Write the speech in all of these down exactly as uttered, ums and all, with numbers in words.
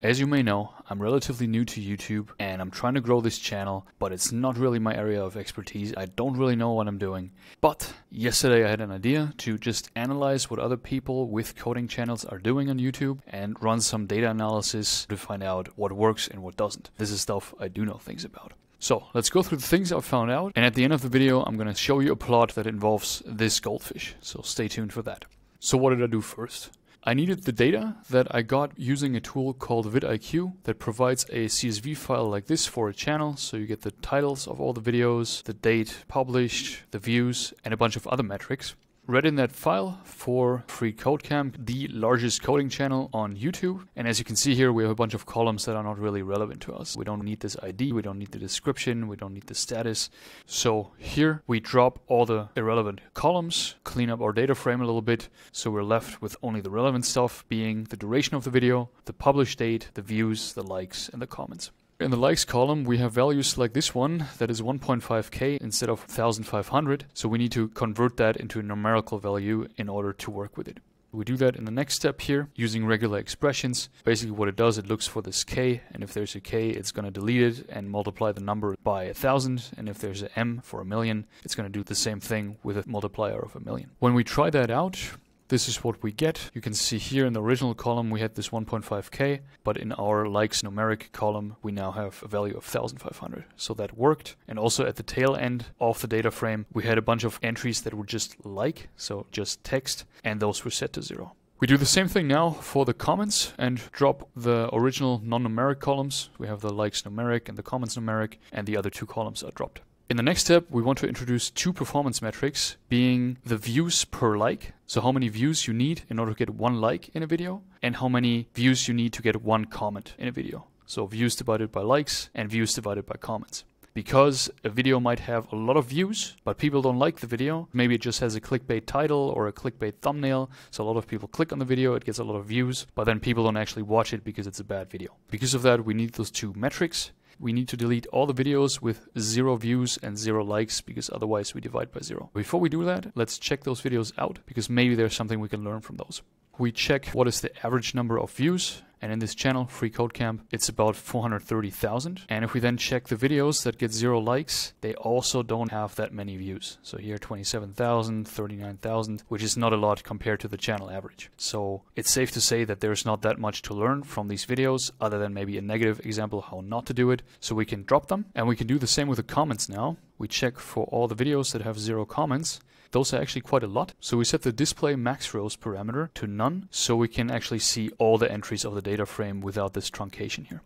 As you may know, I'm relatively new to YouTube and I'm trying to grow this channel, but it's not really my area of expertise. I don't really know what I'm doing. But yesterday I had an idea to just analyze what other people with coding channels are doing on YouTube and run some data analysis to find out what works and what doesn't. This is stuff I do know things about. So let's go through the things I found out, and at the end of the video I'm gonna show you a plot that involves this goldfish, so stay tuned for that. So what did I do first? I needed the data that I got using a tool called VidIQ that provides a C S V file like this for a channel, so you get the titles of all the videos, the date published, the views, and a bunch of other metrics. Read in that file for FreeCodeCamp, the largest coding channel on YouTube, and as you can see here we have a bunch of columns that are not really relevant to us. We don't need this I D, we don't need the description, we don't need the status. So here we drop all the irrelevant columns, clean up our data frame a little bit, so we're left with only the relevant stuff being the duration of the video, the published date, the views, the likes, and the comments. In the likes column we have values like this one that is one point five K instead of one thousand five hundred, so we need to convert that into a numerical value in order to work with it. We do that in the next step here using regular expressions. Basically what it does, it looks for this K, and if there's a K it's going to delete it and multiply the number by a thousand, and if there's an M for a million it's going to do the same thing with a multiplier of a million. When we try that out, this is what we get. You can see here in the original column we had this one point five K, but in our likes numeric column we now have a value of one thousand five hundred. So that worked. And also at the tail end of the data frame we had a bunch of entries that were just like, so just text, and those were set to zero. We do the same thing now for the comments and drop the original non-numeric columns. We have the likes numeric and the comments numeric, and the other two columns are dropped. In the next step, we want to introduce two performance metrics, being the views per like, so how many views you need in order to get one like in a video, and how many views you need to get one comment in a video. So views divided by likes and views divided by comments. Because a video might have a lot of views, but people don't like the video. Maybe it just has a clickbait title or a clickbait thumbnail, so a lot of people click on the video, it gets a lot of views, but then people don't actually watch it because it's a bad video. Because of that, we need those two metrics. We need to delete all the videos with zero views and zero likes, because otherwise we divide by zero. Before we do that, let's check those videos out, because maybe there's something we can learn from those. We check what is the average number of views. And in this channel, FreeCodeCamp, it's about four hundred thirty thousand. And if we then check the videos that get zero likes, they also don't have that many views. So here twenty-seven thousand, thirty-nine thousand, which is not a lot compared to the channel average. So it's safe to say that there's not that much to learn from these videos, other than maybe a negative example how not to do it. So we can drop them, and we can do the same with the comments now. We check for all the videos that have zero comments. Those are actually quite a lot. So we set the display max rows parameter to none, so we can actually see all the entries of the data frame without this truncation here.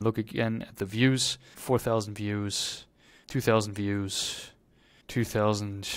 Look again at the views, four thousand views, two thousand views, two thousand,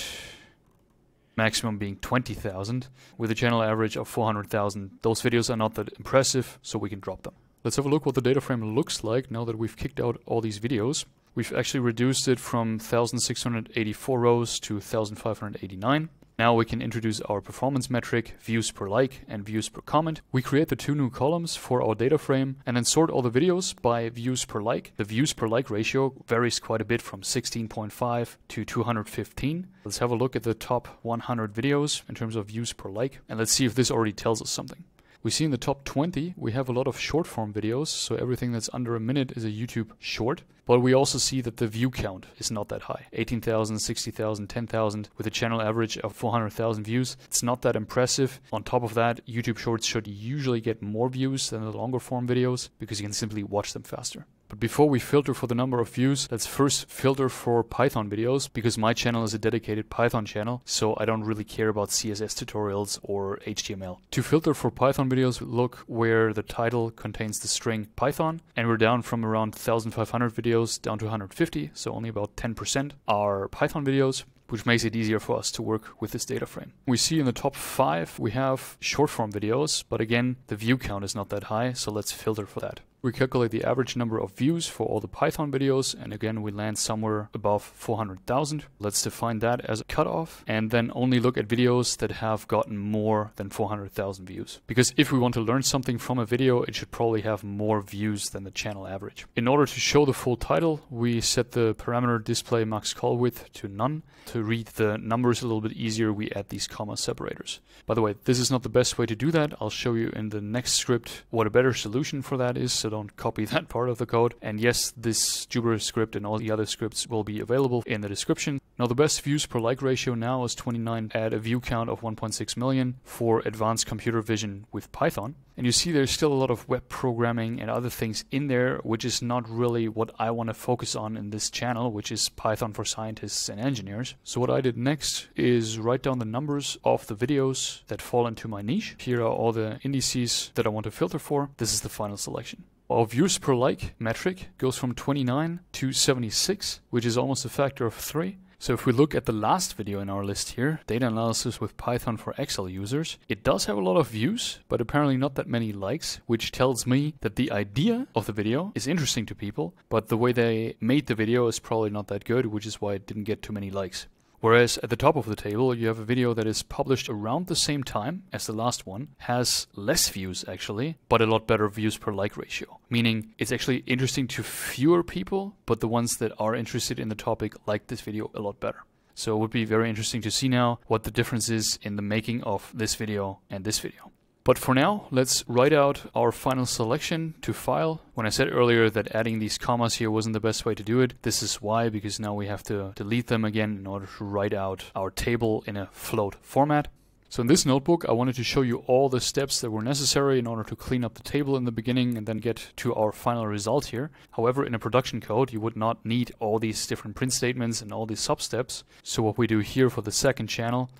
maximum being twenty thousand. With a channel average of four hundred thousand, those videos are not that impressive, so we can drop them. Let's have a look what the data frame looks like now that we've kicked out all these videos. We've actually reduced it from one thousand six hundred eighty-four rows to one thousand five hundred eighty-nine. Now we can introduce our performance metric, views per like and views per comment. We create the two new columns for our data frame and then sort all the videos by views per like. The views per like ratio varies quite a bit from sixteen point five to two hundred fifteen. Let's have a look at the top one hundred videos in terms of views per like, and let's see if this already tells us something. We see in the top twenty, we have a lot of short form videos, so everything that's under a minute is a YouTube short. But we also see that the view count is not that high. eighteen thousand, sixty thousand, ten thousand, with a channel average of four hundred thousand views. It's not that impressive. On top of that, YouTube shorts should usually get more views than the longer form videos, because you can simply watch them faster. But before we filter for the number of views, let's first filter for Python videos, because my channel is a dedicated Python channel, so I don't really care about C S S tutorials or H T M L. To filter for Python videos, look where the title contains the string Python, and we're down from around one thousand five hundred videos down to one hundred fifty, so only about ten percent are Python videos, which makes it easier for us to work with this data frame. We see in the top five we have short form videos, but again the view count is not that high, so let's filter for that. We calculate the average number of views for all the Python videos, and again we land somewhere above four hundred thousand. Let's define that as a cutoff, and then only look at videos that have gotten more than four hundred thousand views. Because if we want to learn something from a video, it should probably have more views than the channel average. In order to show the full title, we set the parameter display max call width to none. To read the numbers a little bit easier, we add these comma separators. By the way, this is not the best way to do that. I'll show you in the next script what a better solution for that is, so don't copy that part of the code. And yes, this Jupyter script and all the other scripts will be available in the description. Now, the best views per like ratio now is twenty-nine at a view count of one point six million for advanced computer vision with Python. And you see there's still a lot of web programming and other things in there, which is not really what I want to focus on in this channel, which is Python for scientists and engineers. So what I did next is write down the numbers of the videos that fall into my niche. Here are all the indices that I want to filter for. This is the final selection. Our views per like metric goes from twenty-nine to seventy-six, which is almost a factor of three. So if we look at the last video in our list here, data analysis with Python for Excel users, it does have a lot of views, but apparently not that many likes, which tells me that the idea of the video is interesting to people, but the way they made the video is probably not that good, which is why it didn't get too many likes. Whereas at the top of the table, you have a video that is published around the same time as the last one, has less views actually, but a lot better views per like ratio. Meaning it's actually interesting to fewer people, but the ones that are interested in the topic like this video a lot better. So it would be very interesting to see now what the difference is in the making of this video and this video. But for now, let's write out our final selection to file. When I said earlier that adding these commas here wasn't the best way to do it, this is why, because now we have to delete them again in order to write out our table in a float format. So in this notebook, I wanted to show you all the steps that were necessary in order to clean up the table in the beginning and then get to our final result here. However, in a production code, you would not need all these different print statements and all these sub-steps. So what we do here for the second channel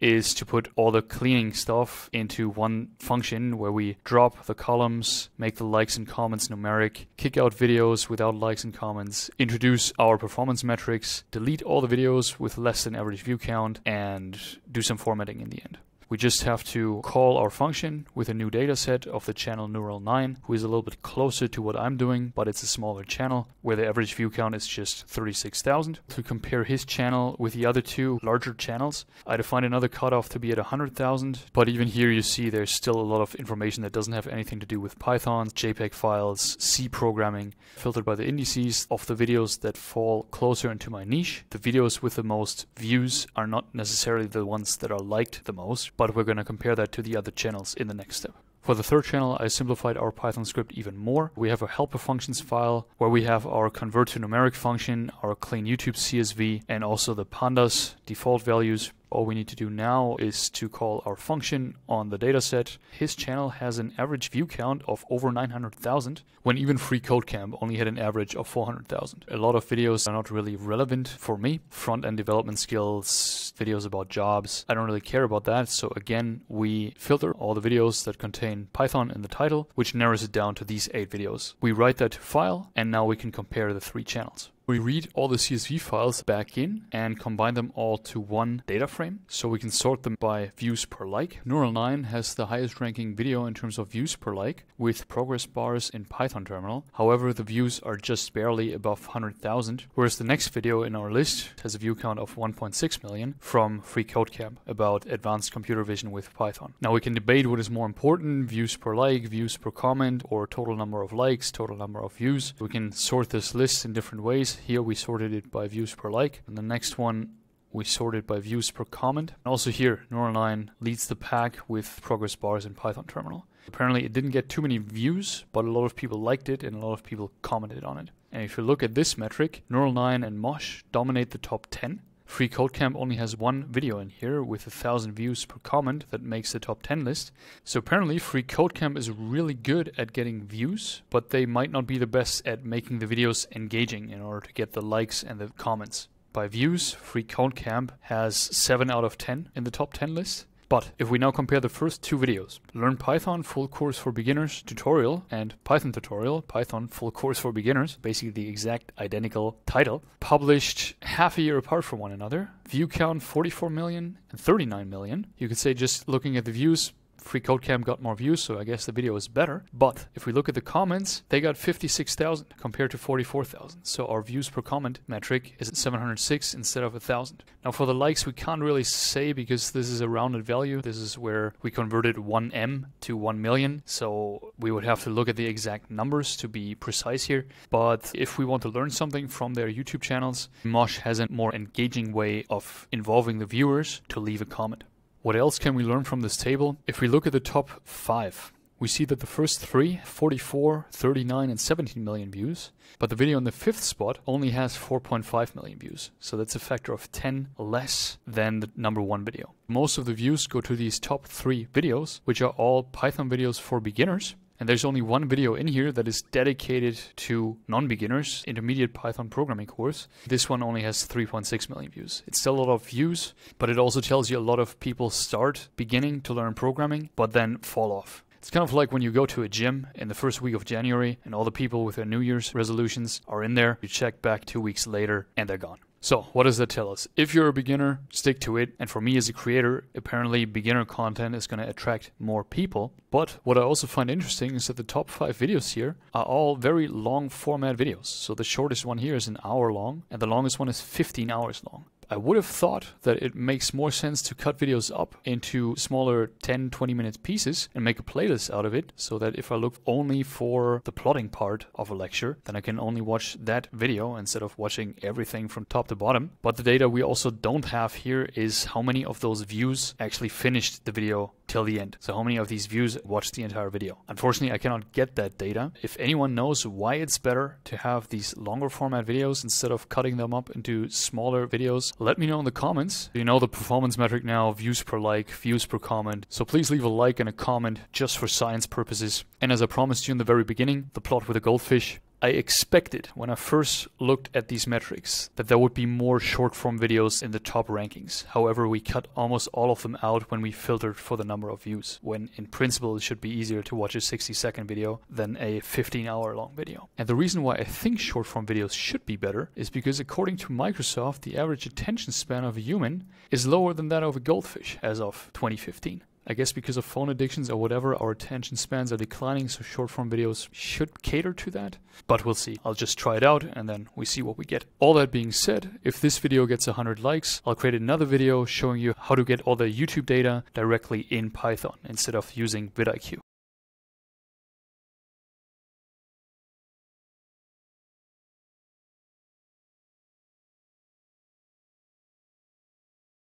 is to put all the cleaning stuff into one function where we drop the columns, make the likes and comments numeric, kick out videos without likes and comments, introduce our performance metrics, delete all the videos with less than average view count, and do some formatting in the end. We just have to call our function with a new dataset of the channel Neural nine, who is a little bit closer to what I'm doing, but it's a smaller channel where the average view count is just thirty-six thousand. To compare his channel with the other two larger channels, I defined another cutoff to be at one hundred thousand, but even here you see there's still a lot of information that doesn't have anything to do with Python, JPEG files, C programming, filtered by the indices of the videos that fall closer into my niche. The videos with the most views are not necessarily the ones that are liked the most, but we're going to compare that to the other channels in the next step. For the third channel, I simplified our Python script even more. We have a helper functions file where we have our convert to numeric function, our clean YouTube C S V, and also the Pandas default values. All we need to do now is to call our function on the dataset. His channel has an average view count of over nine hundred thousand, when even FreeCodeCamp only had an average of four hundred thousand. A lot of videos are not really relevant for me. Front-end development skills, videos about jobs, I don't really care about that. So again, we filter all the videos that contain Python in the title, which narrows it down to these eight videos. We write that to file, and now we can compare the three channels. We read all the C S V files back in and combine them all to one data frame, so we can sort them by views per like. Neural nine has the highest ranking video in terms of views per like with progress bars in Python terminal. However, the views are just barely above one hundred thousand, whereas the next video in our list has a view count of one point six million from FreeCodeCamp about advanced computer vision with Python. Now we can debate what is more important, views per like, views per comment, or total number of likes, total number of views. We can sort this list in different ways. Here we sorted it by views per like, and the next one we sorted by views per comment. And also here, Neural nine leads the pack with progress bars in Python terminal. Apparently it didn't get too many views, but a lot of people liked it and a lot of people commented on it. And if you look at this metric, Neural nine and Mosh dominate the top ten. FreeCodeCamp only has one video in here with a thousand views per comment that makes the top ten list. So apparently FreeCodeCamp is really good at getting views, but they might not be the best at making the videos engaging in order to get the likes and the comments. By views, FreeCodeCamp has seven out of ten in the top ten list. But if we now compare the first two videos, Learn Python Full Course for Beginners Tutorial and Python Tutorial, Python Full Course for Beginners, basically the exact identical title, published half a year apart from one another, view count forty-four million and thirty-nine million. You could say just looking at the views, FreeCodeCamp got more views, so I guess the video is better. But if we look at the comments, they got fifty-six thousand compared to forty-four thousand. So our views per comment metric is at seven hundred six instead of one thousand. Now for the likes, we can't really say because this is a rounded value. This is where we converted one M to one million. So we would have to look at the exact numbers to be precise here. But if we want to learn something from their YouTube channels, Mosh has a more engaging way of involving the viewers to leave a comment. What else can we learn from this table? If we look at the top five, we see that the first three, forty-four, thirty-nine, and seventeen million views, but the video in the fifth spot only has four point five million views. So that's a factor of ten less than the number one video. Most of the views go to these top three videos, which are all Python videos for beginners. And there's only one video in here that is dedicated to non-beginners, intermediate Python programming course. This one only has three point six million views. It's still a lot of views, but it also tells you a lot of people start beginning to learn programming, but then fall off. It's kind of like when you go to a gym in the first week of January and all the people with their New Year's resolutions are in there. You check back two weeks later and they're gone. So what does that tell us? If you're a beginner, stick to it. And for me as a creator, apparently beginner content is going to attract more people. But what I also find interesting is that the top five videos here are all very long format videos. So the shortest one here is an hour long and the longest one is fifteen hours long. I would have thought that it makes more sense to cut videos up into smaller ten, twenty minute pieces and make a playlist out of it so that if I look only for the plotting part of a lecture, then I can only watch that video instead of watching everything from top to bottom. But the data we also don't have here is how many of those views actually finished the video till the end. So how many of these views watched the entire video? Unfortunately, I cannot get that data. If anyone knows why it's better to have these longer format videos instead of cutting them up into smaller videos, let me know in the comments. You know the performance metric now, views per like, views per comment. So please leave a like and a comment just for science purposes. And as I promised you in the very beginning, the plot with a goldfish, I expected when I first looked at these metrics that there would be more short form videos in the top rankings. However, we cut almost all of them out when we filtered for the number of views, when in principle it should be easier to watch a sixty second video than a fifteen hour long video. And the reason why I think short form videos should be better is because according to Microsoft, the average attention span of a human is lower than that of a goldfish as of twenty fifteen. I guess because of phone addictions or whatever, our attention spans are declining, so short form videos should cater to that. But we'll see. I'll just try it out and then we see what we get. All that being said, if this video gets one hundred likes, I'll create another video showing you how to get all the YouTube data directly in Python instead of using VidIQ.